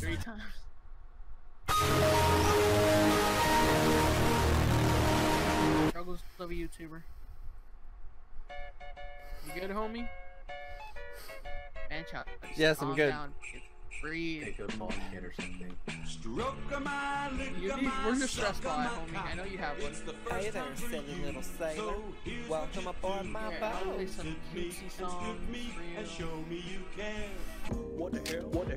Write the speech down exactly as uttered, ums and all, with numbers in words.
Three times. Struggles of a YouTuber. You good, homie? Manchild. Yes, I'm good. Down. Breathe. Take a ball and hit or something. Where's your stress ball, homie? I know you have one. Hey there, silly little sailor. Welcome aboard my boat. I'll play some juicy songs for you. What the hell? What the